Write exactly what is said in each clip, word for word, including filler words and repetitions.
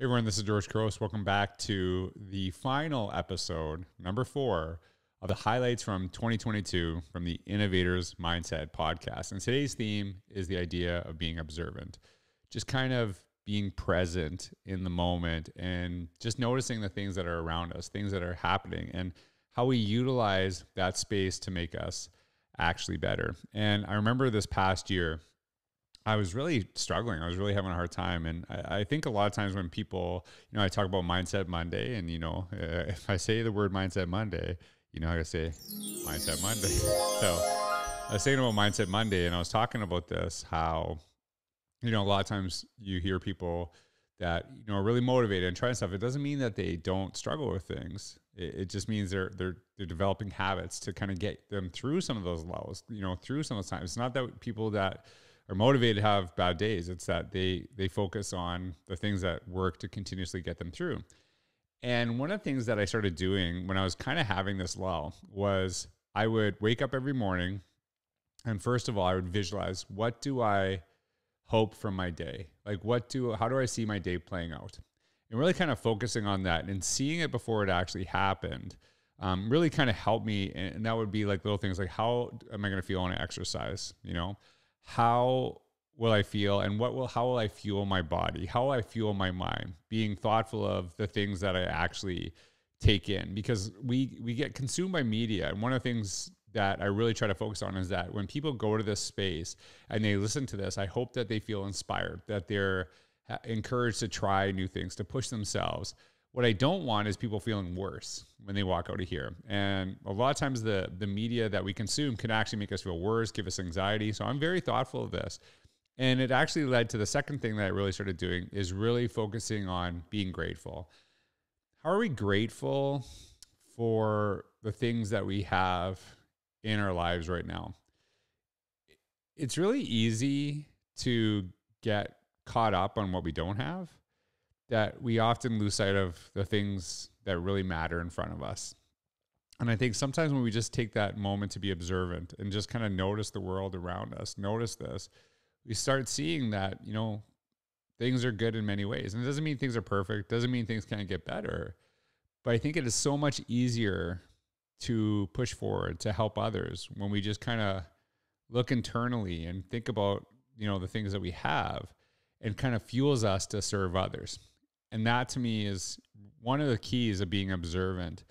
Hey everyone, this is George Couros. Welcome back to the final episode, number four, of the highlights from twenty twenty-two from the Innovator's Mindset Podcast. And today's theme is the idea of being observant, just kind of being present in the moment and just noticing the things that are around us, things that are happening, and how we utilize that space to make us actually better. And I remember this past year, I was really struggling. I was really having a hard time. And I, I think a lot of times when people, you know, I talk about Mindset Monday and, you know, uh, if I say the word Mindset Monday, you know, I gotta say Mindset Monday. So I was saying about Mindset Monday and I was talking about this, how, you know, a lot of times you hear people that, you know, are really motivated and trying stuff. It doesn't mean that they don't struggle with things. It, it just means they're, they're, they're developing habits to kind of get them through some of those levels, you know, through some of those times. It's not that people that are motivated to have bad days. It's that they they focus on the things that work to continuously get them through. And one of the things that I started doing when I was kind of having this lull was I would wake up every morning and first of all, I would visualize, what do I hope from my day? Like what do, how do I see my day playing out? And really kind of focusing on that and seeing it before it actually happened um, really kind of helped me. And that would be like little things like, how am I going to feel when I exercise? You know, how will I feel and what will, how will I fuel my body? How will I fuel my mind? Being thoughtful of the things that I actually take in, because we, we get consumed by media. And one of the things that I really try to focus on is that when people go to this space and they listen to this, I hope that they feel inspired, that they're encouraged to try new things, to push themselves. What I don't want is people feeling worse when they walk out of here. And a lot of times the, the media that we consume can actually make us feel worse, give us anxiety. So I'm very thoughtful of this. And it actually led to the second thing that I really started doing is really focusing on being grateful. How are we grateful for the things that we have in our lives right now? It's really easy to get caught up on what we don't have, that we often lose sight of the things that really matter in front of us. And I think sometimes when we just take that moment to be observant and just kind of notice the world around us, notice this, we start seeing that, you know, things are good in many ways. And it doesn't mean things are perfect, doesn't mean things can't get better. But I think it is so much easier to push forward, to help others when we just kind of look internally and think about, you know, the things that we have and kind of fuels us to serve others. And that to me is one of the keys of being observant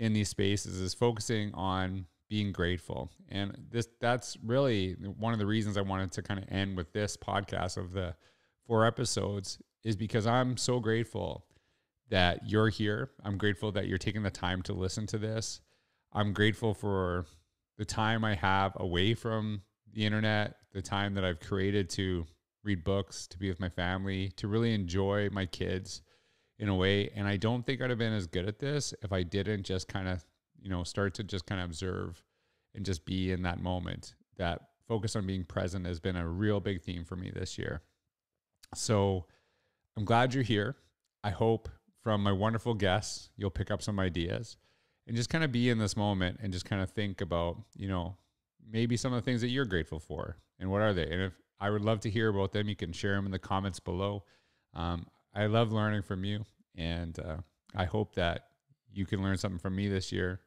in these spaces, is focusing on being grateful. And this that's really one of the reasons I wanted to kind of end with this podcast of the four episodes, is because I'm so grateful that you're here. I'm grateful that you're taking the time to listen to this. I'm grateful for the time I have away from the internet, the time that I've created to read books, to be with my family, to really enjoy my kids in a way. And I don't think I'd have been as good at this if I didn't just kind of, you know, start to just kind of observe and just be in that moment. That focus on being present has been a real big theme for me this year. So I'm glad you're here. I hope from my wonderful guests, you'll pick up some ideas and just kind of be in this moment and just kind of think about, you know, maybe some of the things that you're grateful for and what are they? And if, I would love to hear about them. You can share them in the comments below. Um, I love learning from you, and uh, I hope that you can learn something from me this year,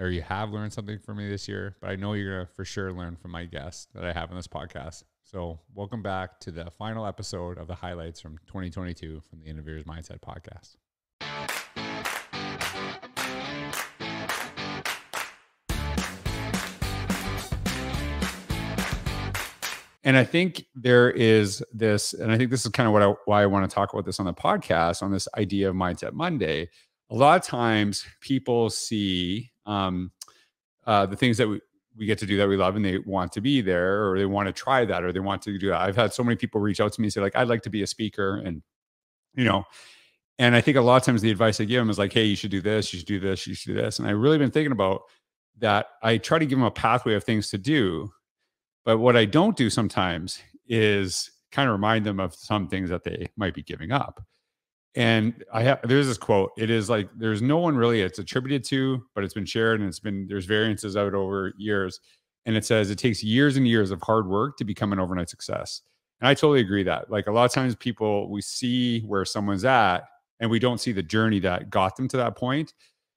or you have learned something from me this year, but I know you're going to for sure learn from my guests that I have on this podcast. So welcome back to the final episode of the highlights from twenty twenty-two from the Innovator's Mindset Podcast. And I think there is this, and I think this is kind of what I, why I want to talk about this on the podcast, on this idea of Mindset Monday. A lot of times people see um, uh, the things that we, we get to do that we love, and they want to be there, or they want to try that, or they want to do that. I've had so many people reach out to me and say like, I'd like to be a speaker. And, you know, and I think a lot of times the advice I give them is like, hey, you should do this, you should do this, you should do this. And I've really been thinking about that. I try to give them a pathway of things to do. But what I don't do sometimes is kind of remind them of some things that they might be giving up. And I have, there's this quote, it is like, there's no one really it's attributed to, but it's been shared and it's been, there's variances out over years. And it says, it takes years and years of hard work to become an overnight success. And I totally agree that, like, a lot of times people, we see where someone's at and we don't see the journey that got them to that point.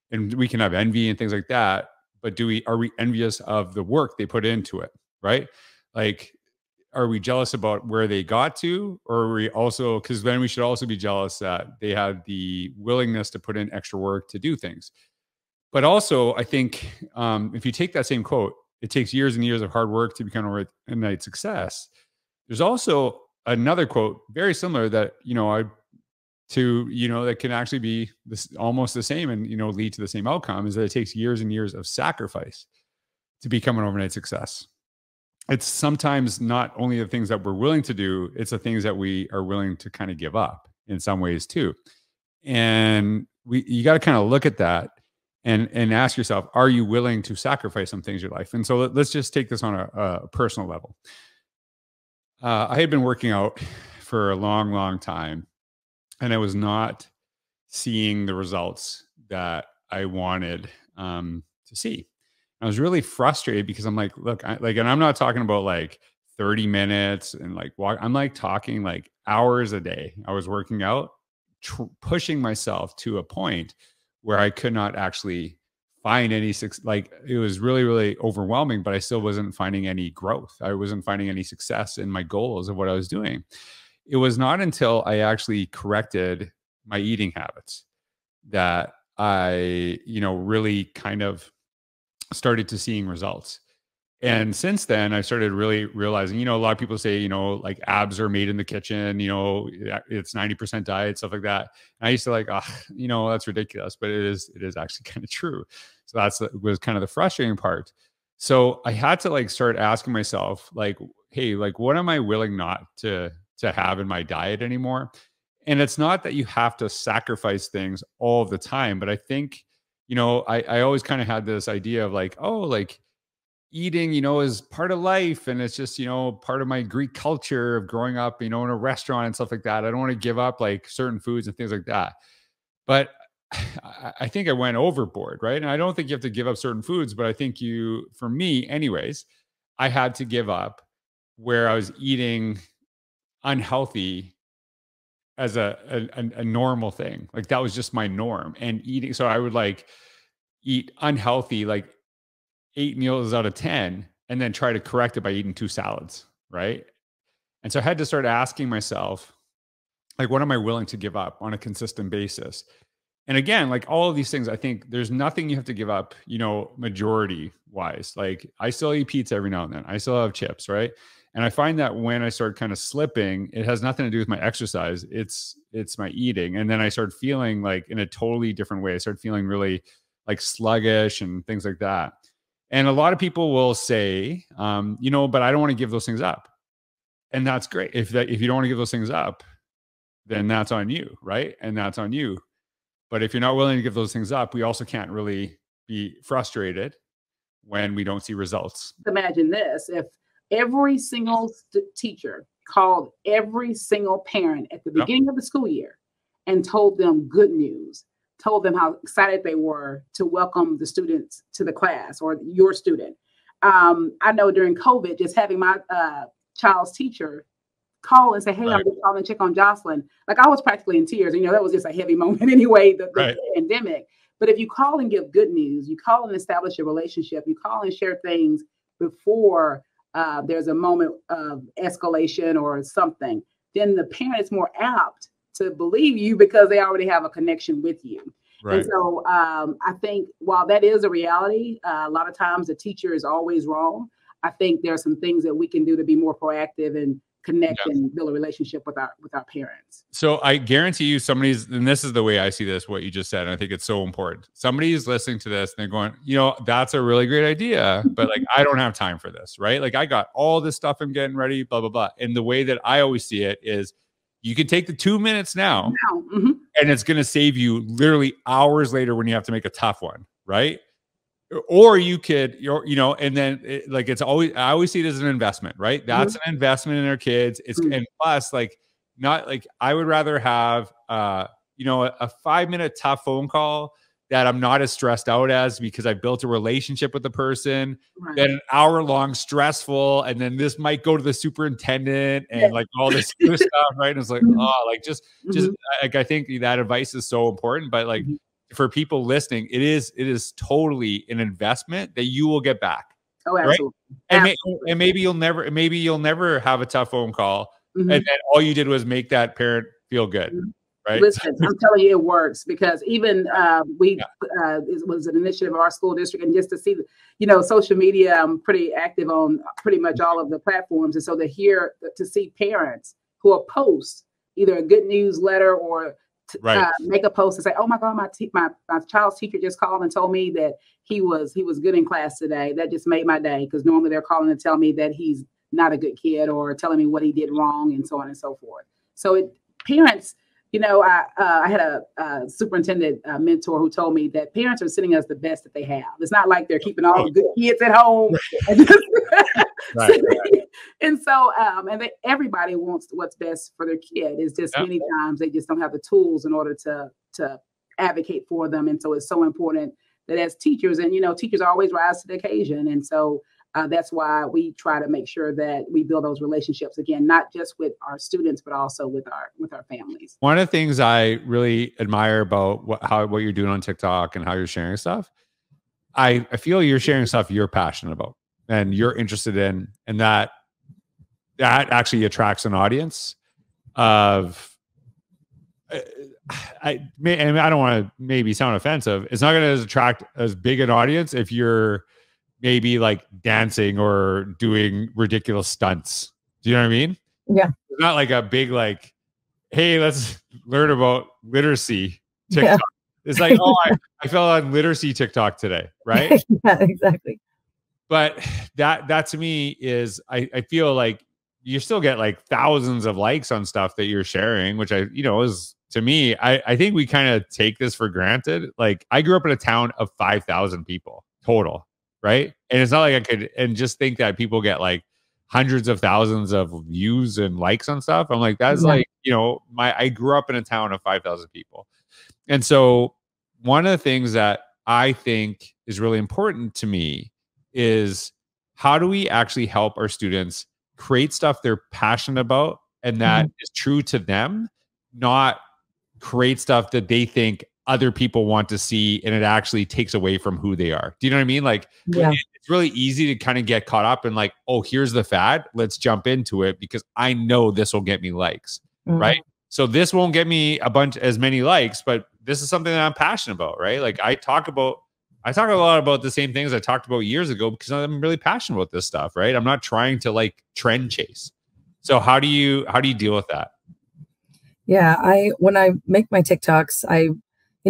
And we can have envy and things like that, but do we, are we envious of the work they put into it, right? Like, are we jealous about where they got to? Or are we also, because then we should also be jealous that they have the willingness to put in extra work to do things. But also, I think um, if you take that same quote, it takes years and years of hard work to become a overnight success. There's also another quote very similar that, you know, I to, you know, that can actually be this, almost the same and, you know, lead to the same outcome, is that it takes years and years of sacrifice to become an overnight success. It's sometimes not only the things that we're willing to do, it's the things that we are willing to kind of give up in some ways too. And we, you got to kind of look at that and, and ask yourself, are you willing to sacrifice some things in your life? And so let, let's just take this on a, a personal level. Uh, I had been working out for a long, long time, and I was not seeing the results that I wanted um, to see. I was really frustrated because I'm like, look, I, like, and I'm not talking about like thirty minutes and like walk. I'm like talking like hours a day. I was working out, tr pushing myself to a point where I could not actually find any, like, it was really, really overwhelming, but I still wasn't finding any growth. I wasn't finding any success in my goals of what I was doing. It was not until I actually corrected my eating habits that I, you know, really kind of started to seeing results. And since then, I started really realizing, you know, a lot of people say, you know, like, abs are made in the kitchen, you know, it's ninety percent diet, stuff like that. And I used to like, ah, oh, you know, that's ridiculous, but it is, it is actually kind of true. So that's, was kind of the frustrating part. So I had to like start asking myself, like, hey, like, what am I willing not to, to have in my diet anymore? And it's not that you have to sacrifice things all the time, but I think, you know, I, I always kind of had this idea of like, oh, like eating, you know, is part of life. And it's just, you know, part of my Greek culture of growing up, you know, in a restaurant and stuff like that. I don't want to give up like certain foods and things like that. But I, I think I went overboard, right? And I don't think you have to give up certain foods, but I think you, for me anyways, I had to give up where I was eating unhealthy as a, a, a normal thing. Like, that was just my norm, and eating. So I would like eat unhealthy, like eight meals out of ten, and then try to correct it by eating two salads. Right. And so I had to start asking myself, like, what am I willing to give up on a consistent basis? And again, like all of these things, I think there's nothing you have to give up, you know, majority wise. Like, I still eat pizza every now and then. I still have chips. Right. And I find that when I start kind of slipping, it has nothing to do with my exercise. It's, it's my eating. And then I started feeling like in a totally different way. I started feeling really like sluggish and things like that. And a lot of people will say, um, you know, but I don't want to give those things up. And that's great. If that, if you don't want to give those things up, then that's on you. Right. And that's on you. But if you're not willing to give those things up, we also can't really be frustrated when we don't see results. Imagine this. If every single teacher called every single parent at the beginning, yep, of the school year and told them good news, told them how excited they were to welcome the students to the class or your student. Um, I know during COVID, just having my uh, child's teacher call and say, hey, right, I'm just calling to check on Jocelyn. Like, I was practically in tears. You know, that was just a heavy moment anyway, the, the right, pandemic. But if you call and give good news, you call and establish a relationship, you call and share things before Uh, there's a moment of escalation or something, then the parent is more apt to believe you because they already have a connection with you. Right. And so um, I think while that is a reality, uh, a lot of times the teacher is always wrong. I think there are some things that we can do to be more proactive and connect, yes, and build a relationship with our, with our parents. So I guarantee you somebody's, and this is the way I see this, what you just said, and I think it's so important. Somebody's listening to this and they're going, you know, that's a really great idea, but like, I don't have time for this, right? Like, I got all this stuff I'm getting ready, blah, blah, blah. And the way that I always see it is, you can take the two minutes now, now. Mm-hmm. And it's going to save you literally hours later when you have to make a tough one, right? Or you could, you know, and then it, like, it's always, I always see it as an investment, right? That's, mm-hmm, an investment in our kids. It's, mm-hmm, and plus, like, not like, I would rather have, uh, you know, a, a five minute tough phone call that I'm not as stressed out as, because I built a relationship with the person. Right. Then an hour long stressful, and then this might go to the superintendent and yeah. like all this stuff, right? And it's like, mm-hmm. oh, like just, just mm-hmm. like I think that advice is so important, but like mm-hmm. for people listening, it is it is totally an investment that you will get back. Oh, absolutely. Right? And, absolutely. May, and maybe you'll never, maybe you'll never have a tough phone call, mm-hmm. and then all you did was make that parent feel good. Mm-hmm. Right. Listen, I'm telling you, it works, because even uh, we yeah. uh, it was an initiative of our school district, and just to see, you know, social media, I'm pretty active on pretty much all of the platforms. And so to hear, to see parents who will post either a good newsletter or to, right. uh, make a post and say, "Oh my God, my, my my child's teacher just called and told me that he was he was good in class today." That just made my day, because normally they're calling to tell me that he's not a good kid or telling me what he did wrong and so on and so forth. So it parents, you know, I uh, I had a, a superintendent uh, mentor who told me that parents are sending us the best that they have. It's not like they're keeping all the good kids at home. And, just, right, right. and so, um, and they, everybody wants what's best for their kid. It's just yeah. many times they just don't have the tools in order to to advocate for them. And so it's so important that as teachers, and you know, teachers always rise to the occasion. And so uh, that's why we try to make sure that we build those relationships again, not just with our students, but also with our with our families. One of the things I really admire about what, how what you're doing on TikTok and how you're sharing stuff, I, I feel you're sharing stuff you're passionate about and you're interested in, and that that actually attracts an audience of, I, I, and I don't want to maybe sound offensive. It's not going to attract as big an audience if you're maybe like dancing or doing ridiculous stunts. Do you know what I mean? Yeah. It's not like a big, like, hey, let's learn about literacy TikTok. Yeah. It's like, oh, I, I fell on literacy TikTok today. Right. Yeah, exactly. But that, that to me is, I, I feel like, you still get like thousands of likes on stuff that you're sharing, which I, you know, is to me, I, I think we kind of take this for granted. Like I grew up in a town of five thousand people total. Right. And it's not like I could, and just think that people get like hundreds of thousands of views and likes on stuff. I'm like, that's yeah. like, you know, my, I grew up in a town of five thousand people. And so one of the things that I think is really important to me is how do we actually help our students create stuff they're passionate about and that mm-hmm. is true to them, not create stuff that they think other people want to see and it actually takes away from who they are. Do you know what I mean? Like yeah. it's really easy to kind of get caught up in like, oh, here's the fad. Let's jump into it because I know this will get me likes, mm-hmm. right? So this won't get me a bunch as many likes, but this is something that I'm passionate about, right? Like I talk about I talk a lot about the same things I talked about years ago because I'm really passionate about this stuff, right? I'm not trying to like trend chase. So how do you, how do you deal with that? Yeah. I, when I make my TikToks, I, you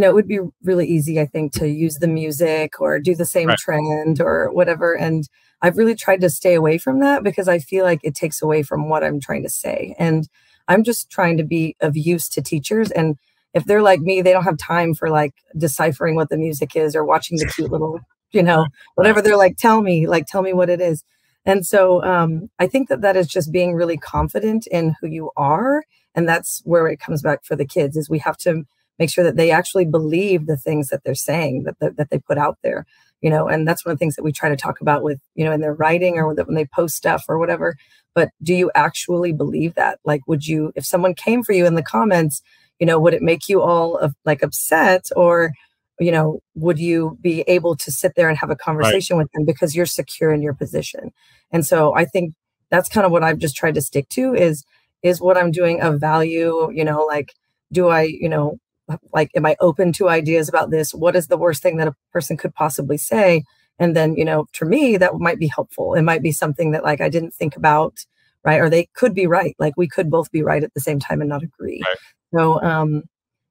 know, it would be really easy, I think, to use the music or do the same right. trend or whatever. And I've really tried to stay away from that because I feel like it takes away from what I'm trying to say. And I'm just trying to be of use to teachers, and if they're like me, they don't have time for like deciphering what the music is or watching the cute little, you know, whatever. They're like, tell me, like, tell me what it is. And so um, I think that that is just being really confident in who you are. And that's where it comes back for the kids, is we have to make sure that they actually believe the things that they're saying, that, that, that they put out there, you know, and that's one of the things that we try to talk about with, you know, in their writing or when they post stuff or whatever. But do you actually believe that? Like, would you, if someone came for you in the comments, you know, would it make you all of like upset, or, you know, would you be able to sit there and have a conversation right. with them because you're secure in your position? And so I think that's kind of what I've just tried to stick to is, is what I'm doing of value, you know, like, do I, you know, like, am I open to ideas about this? What is the worst thing that a person could possibly say? And then, you know, to me, that might be helpful. It might be something that like, I didn't think about, right? Or they could be right. Like we could both be right at the same time and not agree. Right. So, um,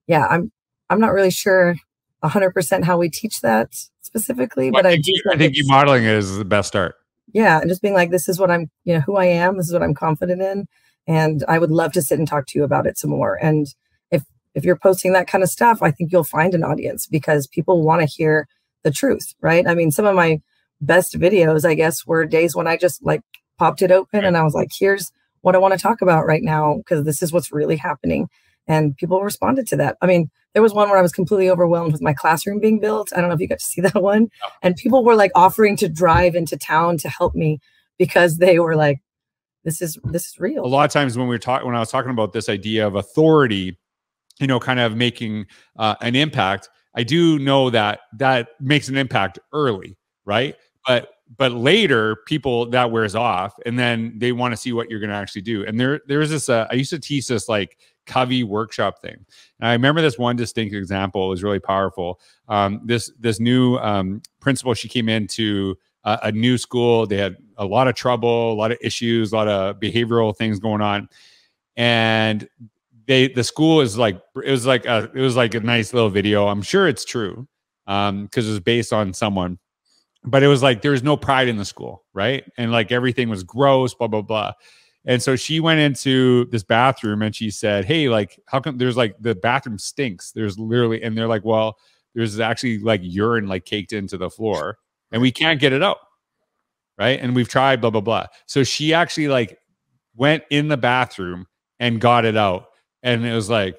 yeah, I'm, I'm not really sure a hundred percent how we teach that specifically, well, but I, I do you, think I think you modeling it is the best start. Yeah. And just being like, this is what I'm, you know, who I am, this is what I'm confident in. And I would love to sit and talk to you about it some more. And if, if you're posting that kind of stuff, I think you'll find an audience because people want to hear the truth. Right. I mean, some of my best videos, I guess, were days when I just like popped it open right. and I was like, here's what I want to talk about right now, because this is what's really happening. And people responded to that. I mean, there was one where I was completely overwhelmed with my classroom being built. I don't know if you got to see that one. And people were like offering to drive into town to help me because they were like, this is, this is real. A lot of times when we were talking, when I was talking about this idea of authority, you know, kind of making uh, an impact, I do know that that makes an impact early, right? But But later, people, that wears off, and then they want to see what you're going to actually do. And there, there is this, uh, I used to teach this like Covey workshop thing. And I remember this one distinct example, it was really powerful. Um, this, this new um, principal, she came into uh, a new school. They had a lot of trouble, a lot of issues, a lot of behavioral things going on. And they, the school is like, it was like a, it was like a nice little video. I'm sure it's true um, because it was based on someone. But it was like, there was no pride in the school, right? And like everything was gross, blah, blah, blah. And so she went into this bathroom and she said, hey, like, how come there's like, the bathroom stinks. There's literally, and they're like, well, there's actually like urine like caked into the floor and we can't get it out, right? And we've tried, blah, blah, blah. So she actually like went in the bathroom and got it out. And it was like,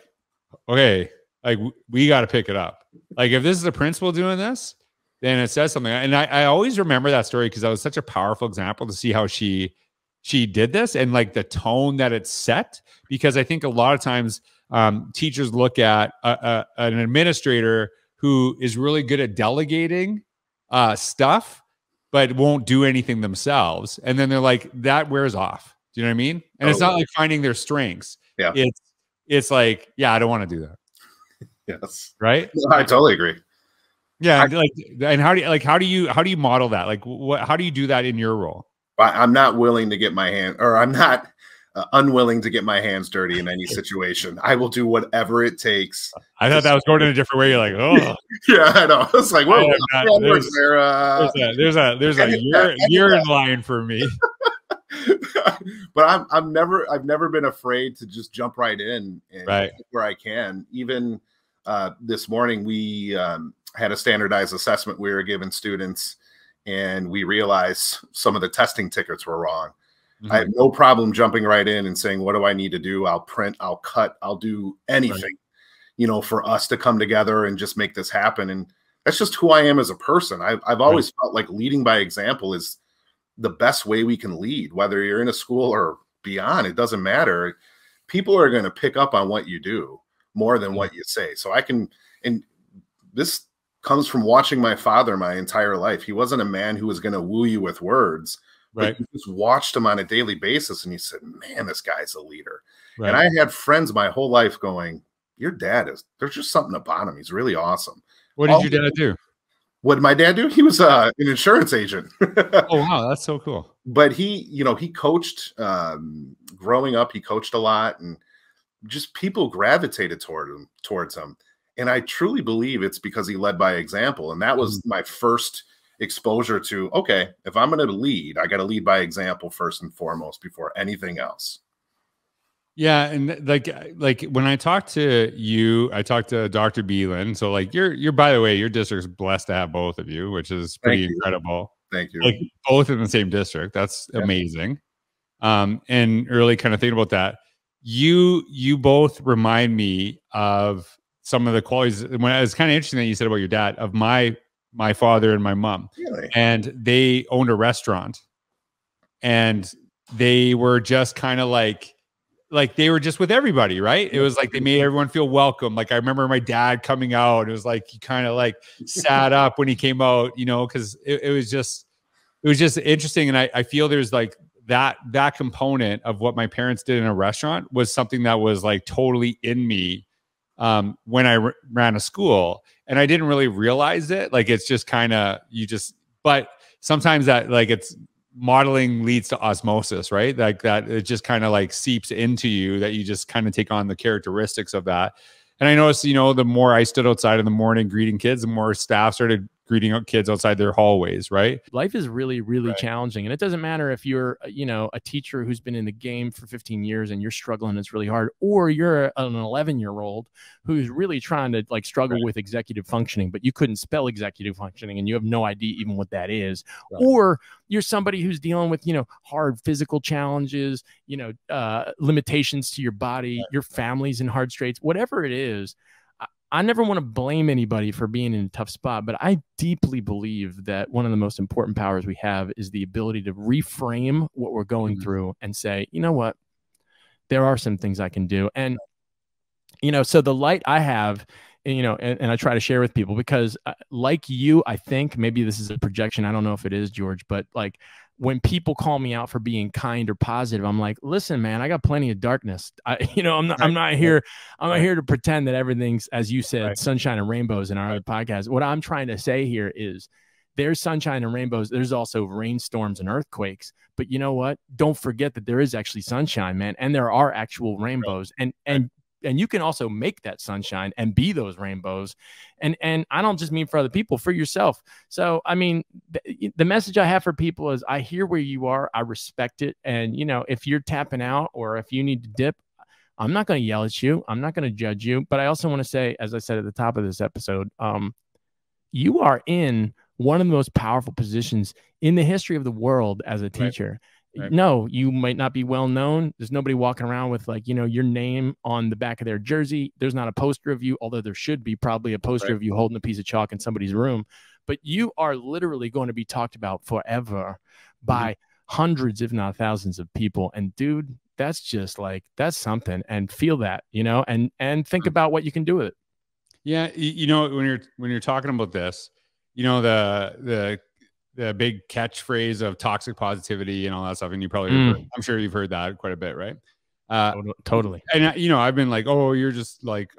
okay, like we got to pick it up. Like if this is the principal doing this, then it says something. And I, I always remember that story because that was such a powerful example to see how she she did this and like the tone that it set. Because I think a lot of times um, teachers look at a, a, an administrator who is really good at delegating uh, stuff, but won't do anything themselves. And then they're like, that wears off. Do you know what I mean? And oh, it's not wow. like finding their strengths. Yeah. It's, it's like, yeah, I don't want to do that. Yes. Right? No, I totally agree. Yeah, like, and how do you, like how do you how do you model that? Like, what how do you do that in your role? I'm not willing to get my hand, or I'm not uh, unwilling to get my hands dirty in any situation. I will do whatever it takes. I thought that was going in a different way. You're like, oh, yeah, I know. It's like, whoa, not, there's, there's a there's a there's a urine, urine line for me. But I'm I'm never I've never been afraid to just jump right in and right. where I can. Even uh, this morning we. Um, had a standardized assessment we were giving students, and we realized some of the testing tickets were wrong. Mm-hmm. I have no problem jumping right in and saying, what do I need to do? I'll print, I'll cut, I'll do anything, right. you know, for us to come together and just make this happen. And that's just who I am as a person. I've, I've always right. felt like leading by example is the best way we can lead, whether you're in a school or beyond, it doesn't matter. People are going to pick up on what you do more than mm-hmm. what you say. So I can, and this, comes from watching my father my entire life. He wasn't a man who was going to woo you with words, right? But you just watched him on a daily basis and you said, man, this guy's a leader. Right. And I had friends my whole life going, your dad is, there's just something about him. He's really awesome. What did All your dad do? What did my dad do? He was uh, an insurance agent. Oh, wow. That's so cool. But he, you know, he coached um, growing up. He coached a lot and just people gravitated toward him, towards him. And I truly believe it's because he led by example. And that was my first exposure to, okay, if I'm going to lead, I got to lead by example first and foremost before anything else. Yeah. And like, like when I talked to you, I talked to Doctor Bieland. So like you're, you're, by the way, your district's blessed to have both of you, which is pretty Thank incredible. Thank you. Like both in the same district. That's yeah. amazing. Um, and really kind of thinking about that, you, you both remind me of some of the qualities. When it was kind of interesting that you said about your dad, of my, my father and my mom, really? And they owned a restaurant and they were just kind of like, like they were just with everybody. Right. It was like, they made everyone feel welcome. Like I remember my dad coming out, it was like, he kind of like sat up when he came out, you know, cause it, it was just, it was just interesting. And I, I feel there's like that, that component of what my parents did in a restaurant was something that was like totally in me. Um, when I ran a school, and I didn't really realize it, like it's just kind of you just. But sometimes that like it's modeling leads to osmosis, right? Like that it just kind of like seeps into you that you just kind of take on the characteristics of that. And I noticed, you know, the more I stood outside in the morning greeting kids, the more staff started greeting kids outside their hallways, right? Life is really, really right. challenging. And it doesn't matter if you're, you know, a teacher who's been in the game for fifteen years and you're struggling, it's really hard, or you're an eleven year old who's really trying to like struggle right. with executive functioning, but you couldn't spell executive functioning and you have no idea even what that is. Right. Or you're somebody who's dealing with, you know, hard physical challenges, you know, uh, limitations to your body, right. your family's in hard straits, whatever it is. I never want to blame anybody for being in a tough spot, but I deeply believe that one of the most important powers we have is the ability to reframe what we're going mm-hmm. through and say, you know what, there are some things I can do. And, you know, so the light I have, you know, and, and I try to share with people because uh, like you, I think maybe this is a projection. I don't know if it is, George, but like when people call me out for being kind or positive, I'm like, listen, man, I got plenty of darkness. I, you know, I'm not, I'm not here. I'm not here to pretend that everything's, as you said, right. sunshine and rainbows in our right. other podcast. What I'm trying to say here is there's sunshine and rainbows. There's also rainstorms and earthquakes, but you know what? Don't forget that there is actually sunshine, man. And there are actual rainbows right. and, and, right. and you can also make that sunshine and be those rainbows. And, and I don't just mean for other people, for yourself. So, I mean, th the message I have for people is I hear where you are, I respect it. And, you know, if you're tapping out or if you need to dip, I'm not going to yell at you. I'm not going to judge you. But I also want to say, as I said at the top of this episode, um, you are in one of the most powerful positions in the history of the world as a teacher. Right. Right. No, you might not be well known. There's nobody walking around with like, you know, your name on the back of their jersey. There's not a poster of you, although there should be probably a poster right. of you holding a piece of chalk in somebody's room. But you are literally going to be talked about forever by mm-hmm. hundreds, if not thousands of people. And dude, that's just like, that's something, and feel that, you know, and, and think mm-hmm. about what you can do with it. Yeah. You know, when you're, when you're talking about this, you know, the, the, the big catchphrase of toxic positivity and all that stuff. And you probably, mm. heard, I'm sure you've heard that quite a bit, right? Uh, totally. And you know, I've been like, oh, you're just like,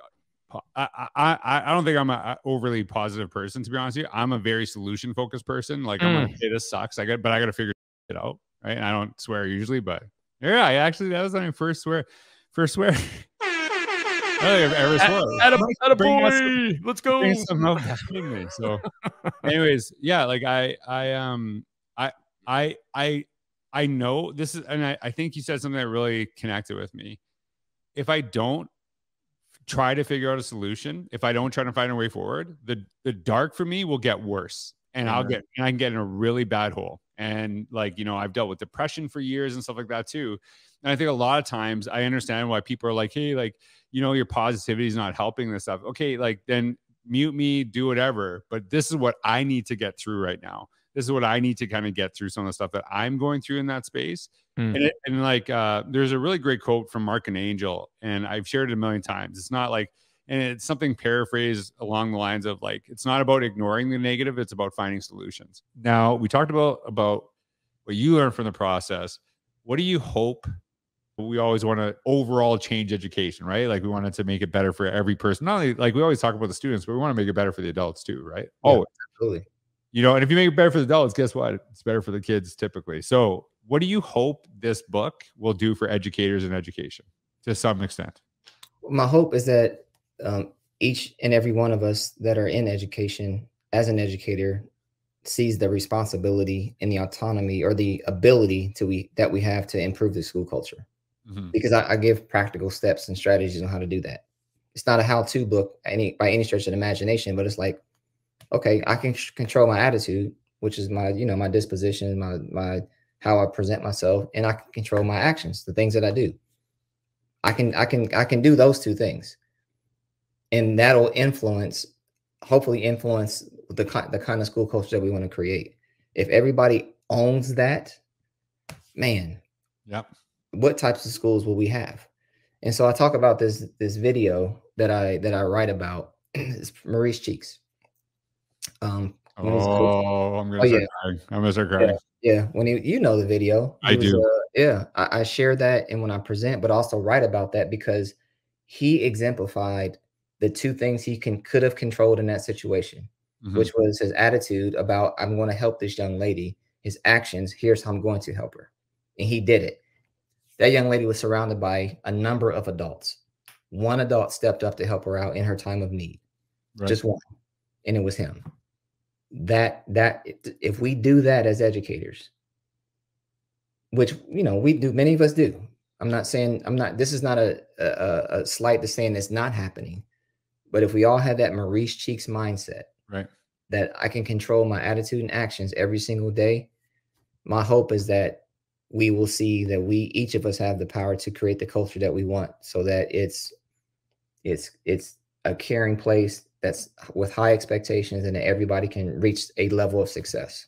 I, I, I don't think I'm an overly positive person, to be honest with you. I'm a very solution focused person. Like mm. I'm going to say this sucks. I got, but I got to figure it out. Right. And I don't swear usually, but yeah, I actually, that was my first swear, first swear. Ever swore. At, at a, at a boy. Let's go. Me. So, anyways, yeah, like I, I, um, I, I, I, I know this is, and I, I think you said something that really connected with me. If I don't try to figure out a solution, if I don't try to find a way forward, the the dark for me will get worse, and mm-hmm. I'll get, and I can get in a really bad hole. And like, you know, I've dealt with depression for years and stuff like that too. And I think a lot of times I understand why people are like, hey, like, you know, your positivity is not helping this stuff. Okay. Like then mute me, do whatever, but this is what I need to get through right now. This is what I need to kind of get through some of the stuff that I'm going through in that space. Mm. And, it, and like, uh, there's a really great quote from Mark and Angel, and I've shared it a million times. It's not like, and it's something paraphrased along the lines of like, it's not about ignoring the negative. It's about finding solutions. Now we talked about, about what you learned from the process. What do you hope? We always want to overall change education, right? Like we wanted to make it better for every person. Not only like we always talk about the students, but we want to make it better for the adults too, right? Yeah, oh, absolutely. You know, and if you make it better for the adults, guess what? It's better for the kids typically. So what do you hope this book will do for educators and education to some extent? Well, my hope is that, Um, each and every one of us that are in education as an educator sees the responsibility and the autonomy or the ability to we that we have to improve the school culture. Mm-hmm. Because I, I give practical steps and strategies on how to do that. It's not a how-to book any by any stretch of the imagination, but it's like, okay, I can control my attitude, which is my, you know, my disposition, my my how I present myself, and I can control my actions, the things that I do. I can I can I can do those two things. And that'll influence, hopefully influence the, the kind of school culture that we want to create. If everybody owns that, man, yep. what types of schools will we have? And so I talk about this, this video that I, that I write about. It's Maurice Cheeks. Um, oh, I'm going to oh, yeah. crying. I'm going to start crying. Yeah. yeah. When he, you know the video. He I was, do. Uh, yeah. I, I share that. And when I present, but also write about that because he exemplified the two things he can could have controlled in that situation, mm-hmm. which was his attitude about, I'm going to help this young lady, his actions, here's how I'm going to help her. And he did it. That young lady was surrounded by a number of adults. One adult stepped up to help her out in her time of need, right. just one, and it was him. that, that if we do that as educators, which, you know, we do, many of us do. I'm not saying I'm not, this is not a, a, a slight to saying it's not happening, but if we all had that Maurice Cheeks mindset, right, that I can control my attitude and actions every single day, my hope is that we will see that we, each of us, have the power to create the culture that we want, so that it's, it's, it's a caring place that's with high expectations and that everybody can reach a level of success.